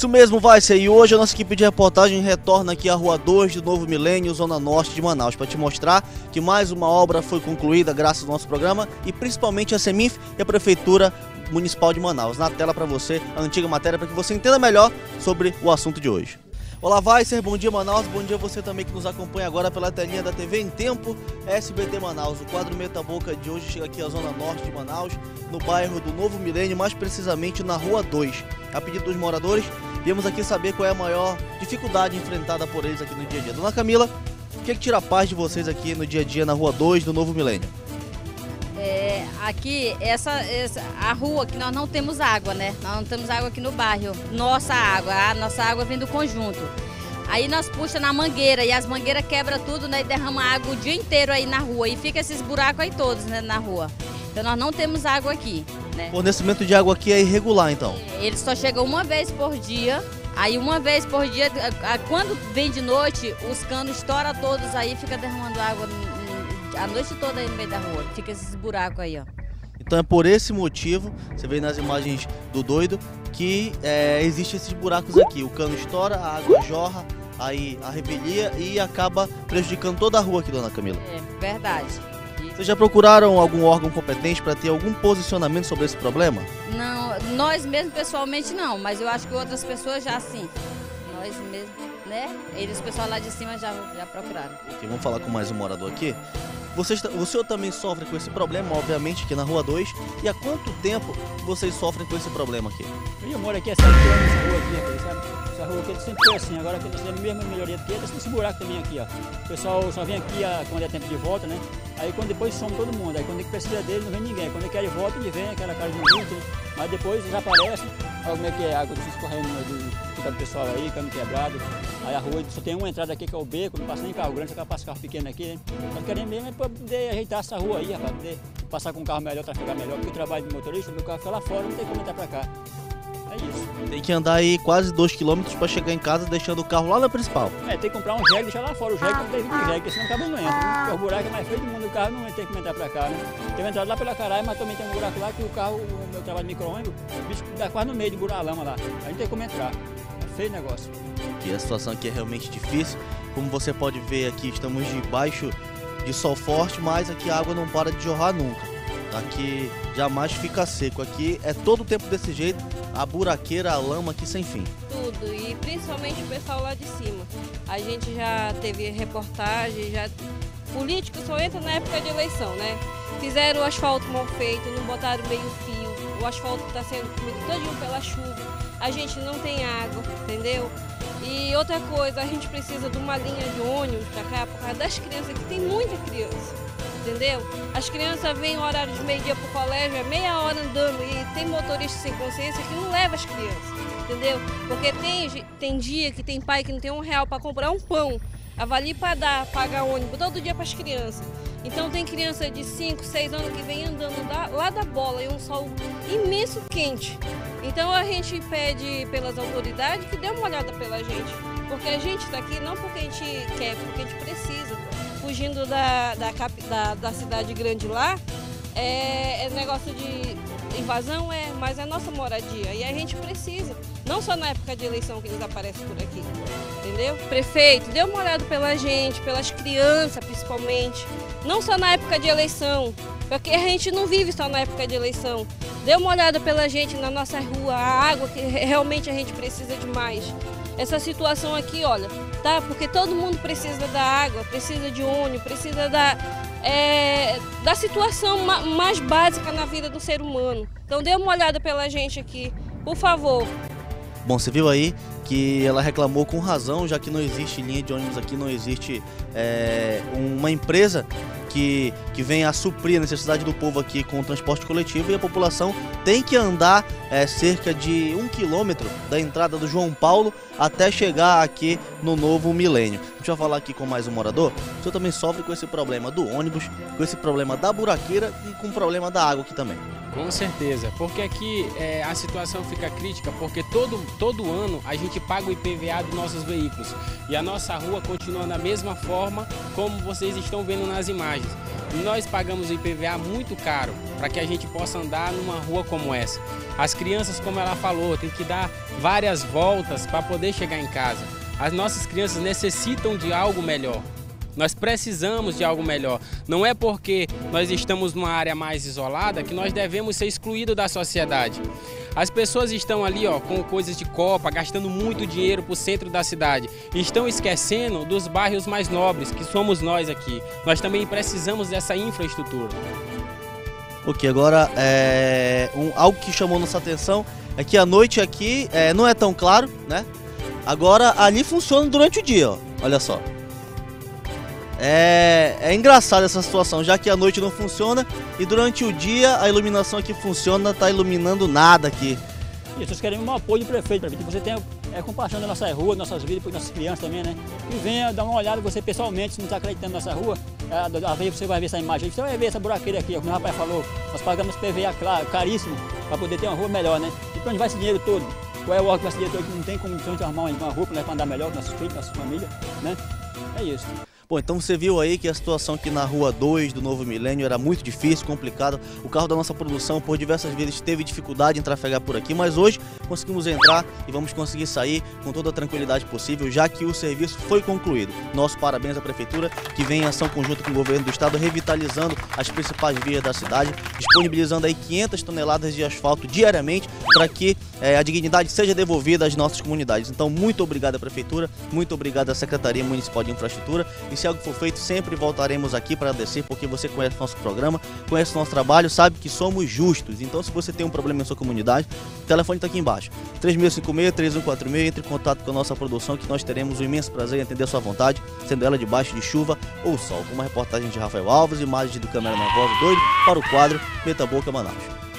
Isso mesmo, Waisser. E hoje a nossa equipe de reportagem retorna aqui à Rua 2 do Novo Milênio, Zona Norte de Manaus, para te mostrar que mais uma obra foi concluída graças ao nosso programa e principalmente a Seminf e a Prefeitura Municipal de Manaus. Na tela para você a antiga matéria para que você entenda melhor sobre o assunto de hoje. Olá, Waisser, bom dia Manaus, bom dia você também que nos acompanha agora pela telinha da TV em Tempo SBT Manaus. O quadro Meta Boca de hoje chega aqui à Zona Norte de Manaus, no bairro do Novo Milênio, mais precisamente na Rua 2. A pedido dos moradores, viemos aqui saber qual é a maior dificuldade enfrentada por eles aqui no dia a dia. Dona Camila, o que é que tira a paz de vocês aqui no dia a dia na Rua 2 do Novo Milênio? Aqui, a rua que nós não temos água, né? Nós não temos água aqui no bairro. A nossa água vem do conjunto. Aí nós puxa na mangueira e as mangueiras quebra tudo, né? E derrama água o dia inteiro aí na rua. E fica esses buracos aí todos, né? Na rua. Então nós não temos água aqui, né? O fornecimento de água aqui é irregular, então? Ele só chega uma vez por dia. Aí uma vez por dia, quando vem de noite, os canos estouram todos aí e fica derramando água a noite toda aí no meio da rua, fica esses buracos aí, ó. Então é por esse motivo, você vê nas imagens do doido, que existe esses buracos aqui. O cano estoura, a água jorra, aí a rebelia e acaba prejudicando toda a rua aqui, dona Camila. É, verdade. Vocês já procuraram algum órgão competente para ter algum posicionamento sobre esse problema? Não, nós mesmo pessoalmente não, mas eu acho que outras pessoas já sim. Nós mesmo, né? Eles, o pessoal lá de cima já procuraram. Ok, vamos falar com mais um morador aqui. O senhor também sofre com esse problema, obviamente, aqui na Rua 2. E há quanto tempo vocês sofrem com esse problema aqui? Eu moro aqui há 7 anos, essa rua aqui, sabe? Essa rua aqui sempre foi assim, agora que eles fizeram a mesma melhoria aqui, eles têm esse buraco também aqui, ó. O pessoal só vem aqui quando é tempo de volta, né? Aí quando depois some todo mundo, aí quando precisa dele não vem ninguém. Quando ele quer de volta, ele vem, aquela cara de muito, né? Mas depois desaparece, olha como é que é a água escorrendo do pessoal aí, cano quebrado. Aí a rua só tem uma entrada aqui que é o beco, não passa nem carro grande, só passa carro pequeno aqui, né? Nós queremos mesmo é para poder ajeitar essa rua aí, para poder passar com um carro melhor, trafegar melhor, porque o trabalho do motorista, meu carro fica lá fora, não tem como entrar para cá. É isso. Tem que andar aí quase 2 km para chegar em casa, deixando o carro lá na principal. É, tem que comprar um jegue e deixar lá fora. O jegue não tem jegue, porque senão o carro não entra. Porque o buraco é mais feio do mundo, o carro não tem que entrar para cá, né? Tem entrada lá pela Caralho, mas também tem um buraco lá que o carro, o meu trabalho de micro-ônibus, o bicho dá quase no meio de buraco, lama lá. A gente tem como entrar. Feio negócio. E a situação aqui é realmente difícil. Como você pode ver aqui, estamos debaixo de sol forte, mas aqui a água não para de jorrar nunca. Aqui jamais fica seco. Aqui é todo o tempo desse jeito, a buraqueira, a lama aqui sem fim. Tudo, e principalmente o pessoal lá de cima. A gente já teve reportagem, já... Político só entra na época de eleição, né? Fizeram o asfalto mal feito, não botaram meio fio, o asfalto está sendo comido todinho pela chuva. A gente não tem água, entendeu? E outra coisa, a gente precisa de uma linha de ônibus pra cá, por causa das crianças, que tem muita criança, entendeu? As crianças vêm horário de meio-dia pro colégio, é meia hora andando, e tem motorista sem consciência que não leva as crianças, entendeu? Porque tem dia que tem pai que não tem R$1 pra comprar um pão, avalie pra dar, pagar ônibus todo dia pras crianças. Então tem criança de 5, 6 anos que vem andando lá da bola, e um sol imenso quente. Então a gente pede pelas autoridades que dê uma olhada pela gente, porque a gente está aqui não porque a gente quer, porque a gente precisa. Fugindo da cidade grande lá, é negócio de invasão, mas é a nossa moradia e a gente precisa. Não só na época de eleição que eles aparecem por aqui, entendeu? Prefeito, dê uma olhada pela gente, pelas crianças principalmente, não só na época de eleição, porque a gente não vive só na época de eleição. Dê uma olhada pela gente na nossa rua, a água que realmente a gente precisa demais. Essa situação aqui, olha, tá? Porque todo mundo precisa da água, precisa de ônibus, precisa da situação mais básica na vida do ser humano. Então dê uma olhada pela gente aqui, por favor. Bom, você viu aí que ela reclamou com razão, já que não existe linha de ônibus aqui, não existe uma empresa que venha a suprir a necessidade do povo aqui com o transporte coletivo, e a população tem que andar cerca de 1 km da entrada do João Paulo até chegar aqui no Novo Milênio. Deixa eu falar aqui com mais um morador. O senhor também sofre com esse problema do ônibus, com esse problema da buraqueira e com o problema da água aqui também. Com certeza, porque aqui a situação fica crítica, porque todo ano a gente paga o IPVA dos nossos veículos e a nossa rua continua da mesma forma como vocês estão vendo nas imagens. Nós pagamos o IPVA muito caro para que a gente possa andar numa rua como essa. As crianças, como ela falou, tem que dar várias voltas para poder chegar em casa. As nossas crianças necessitam de algo melhor. Nós precisamos de algo melhor. Não é porque nós estamos numa área mais isolada que nós devemos ser excluídos da sociedade. As pessoas estão ali com coisas de copa, gastando muito dinheiro para o centro da cidade. Estão esquecendo dos bairros mais nobres, que somos nós aqui. Nós também precisamos dessa infraestrutura. Ok, agora algo que chamou nossa atenção é que a noite aqui não é tão claro, né? Agora ali funciona durante o dia, ó. Olha só. É engraçado essa situação, já que a noite não funciona e durante o dia a iluminação aqui funciona, está iluminando nada aqui. Isso, nós queremos um apoio do prefeito, que você tenha compaixão da nossa rua, nossas vidas, para nossas crianças também, né? E venha dar uma olhada você pessoalmente, se não está acreditando nessa rua, às vezes você vai ver essa imagem, você vai ver essa buraqueira aqui, como o rapaz falou, nós pagamos PVA caríssimo para poder ter uma rua melhor, né? E para onde vai esse dinheiro todo? Qual é o órgão que não tem condição de arrumar uma rua para andar melhor com nossos filhos, nossa família, né? É isso. Bom, então você viu aí que a situação aqui na Rua 2 do Novo Milênio era muito difícil, complicada. O carro da nossa produção por diversas vezes teve dificuldade em trafegar por aqui, mas hoje conseguimos entrar e vamos conseguir sair com toda a tranquilidade possível, já que o serviço foi concluído. Nosso parabéns à Prefeitura, que vem em ação conjunta com o Governo do Estado, revitalizando as principais vias da cidade, disponibilizando aí 500 toneladas de asfalto diariamente para que a dignidade seja devolvida às nossas comunidades. Então, muito obrigado à Prefeitura, muito obrigado à Secretaria Municipal de Infraestrutura. E se algo for feito, sempre voltaremos aqui para agradecer, porque você conhece nosso programa, conhece nosso trabalho, sabe que somos justos. Então, se você tem um problema em sua comunidade, o telefone está aqui embaixo. 3656-3146, entre em contato com a nossa produção, que nós teremos um imenso prazer em atender a sua vontade, sendo ela debaixo de chuva ou sol. Com uma reportagem de Rafael Alves, imagens do cameraman Voz Doido, para o quadro Meta Boca Manaus.